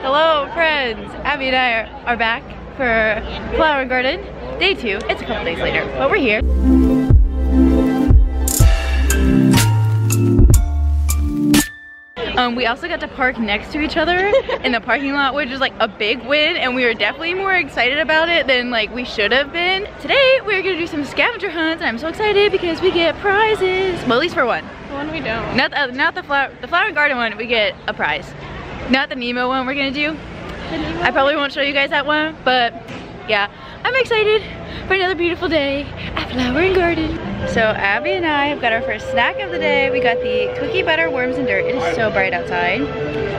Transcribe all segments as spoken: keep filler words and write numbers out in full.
Hello friends! Abby and I are, are back for Flower and Garden, day two. It's a couple days later, but we're here. Um, we also got to park next to each other in the parking lot, which is like a big win, and we were definitely more excited about it than like we should have been. Today, we're gonna do some scavenger hunts, and I'm so excited because we get prizes. Well, at least for one. The one we don't. Not the, uh, not the flower, the Flower and Garden one, we get a prize. Not the Nemo one we're gonna do. I probably won't show you guys that one, but yeah. I'm excited for another beautiful day at Flower and Garden. So Abby and I have got our first snack of the day. We got the cookie butter worms and dirt. It is so bright outside.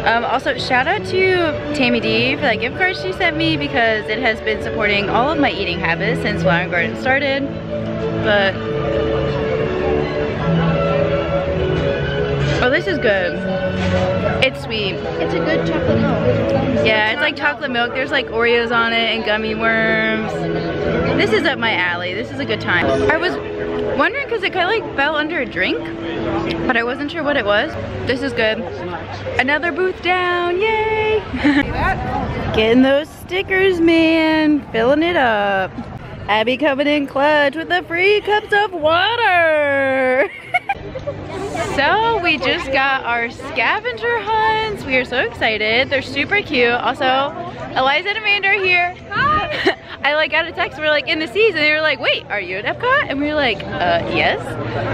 Um, also, shout out to Tammy D for that gift card she sent me because it has been supporting all of my eating habits since Flower and Garden started. But, oh, this is good. It's sweet. It's a good chocolate milk. Yeah, it's like chocolate milk. There's like Oreos on it and gummy worms. This is up my alley. This is a good time. I was wondering because it kind of like fell under a drink, but I wasn't sure what it was. This is good. Another booth down, yay! Getting those stickers, man. Filling it up. Abby coming in clutch with the free cups of water. So we just got our scavenger hunts. We are so excited. They're super cute. Also, Eliza and Amanda are here. Hi. I like got a text. We're like in the season. They were like, "Wait, are you at Epcot?" And we were like, "Uh, yes."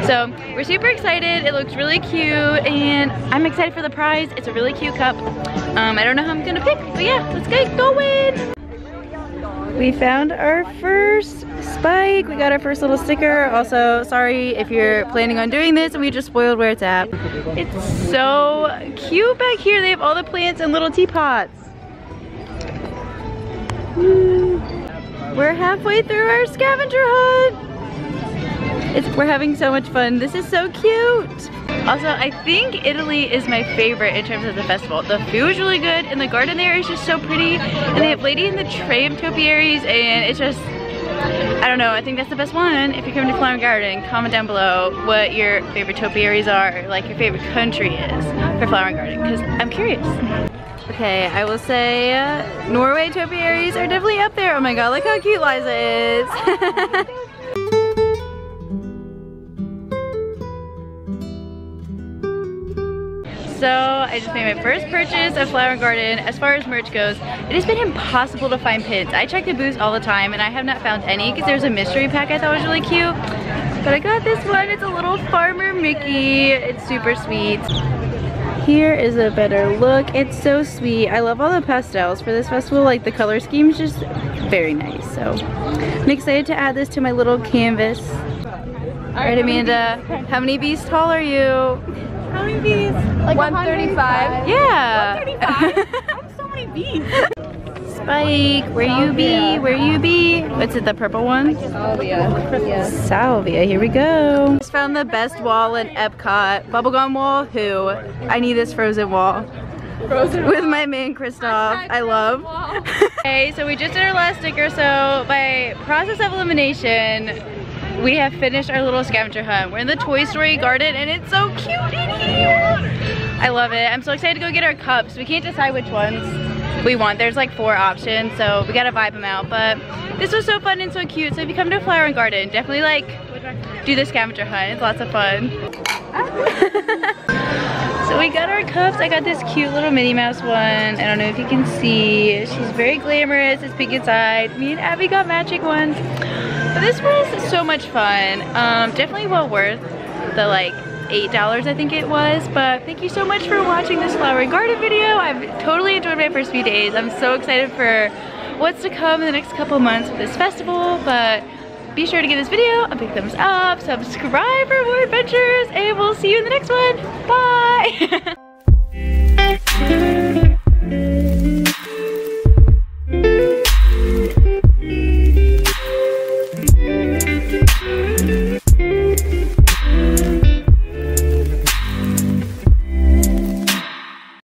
So we're super excited. It looks really cute, and I'm excited for the prize. It's a really cute cup. Um, I don't know how I'm gonna pick, but yeah, let's get going. We found our first spike. We got our first little sticker. Also, sorry if you're planning on doing this and we just spoiled where it's at. It's so cute back here. They have all the plants in little teapots. Woo. We're halfway through our scavenger hunt. It's, we're having so much fun. This is so cute. Also, I think Italy is my favorite in terms of the festival. The food is really good, and the garden there is just so pretty. And they have Lady in the Tramp topiaries, and it's just, I don't know, I think that's the best one. If you're coming to Flower and Garden, comment down below what your favorite topiaries are, or like your favorite country is for Flower and Garden, because I'm curious. Okay, I will say uh, Norway topiaries are definitely up there. Oh my god, look how cute Liza is. So I just made my first purchase of Flower and Garden. As far as merch goes, it has been impossible to find pins. I check the booths all the time and I have not found any because there's a mystery pack I thought was really cute. But I got this one, it's a little Farmer Mickey. It's super sweet. Here is a better look, it's so sweet. I love all the pastels for this festival, like the color scheme is just very nice. So I'm excited to add this to my little canvas. All right, Amanda, how many bees tall are you? How many bees? Like one thirty-five. Yeah. one thirty-five? I have so many bees. Spike, where Salvia. You be? Where you be? What's it, the purple one? Salvia. Salvia, here we go. Just found the best wall in Epcot. Bubblegum wall, who? I need this frozen wall. Frozen with my man Kristoff, I love. Okay, so we just did our last sticker, so by process of elimination, we have finished our little scavenger hunt. We're in the Toy Story garden and it's so cute in here. I love it. I'm so excited to go get our cups. We can't decide which ones we want. There's like four options, so we gotta vibe them out. But this was so fun and so cute. So if you come to Flower and Garden, definitely like do the scavenger hunt. It's lots of fun. So we got our cups. I got this cute little Minnie Mouse one. I don't know if you can see. She's very glamorous. It's pink inside. Me and Abby got matching ones. But this was so much fun. Um, definitely well worth the like eight dollars I think it was. But thank you so much for watching this Flower and Garden video. I've totally enjoyed my first few days. I'm so excited for what's to come in the next couple months with this festival. But be sure to give this video a big thumbs up, subscribe for more adventures, and we'll see you in the next one. Bye!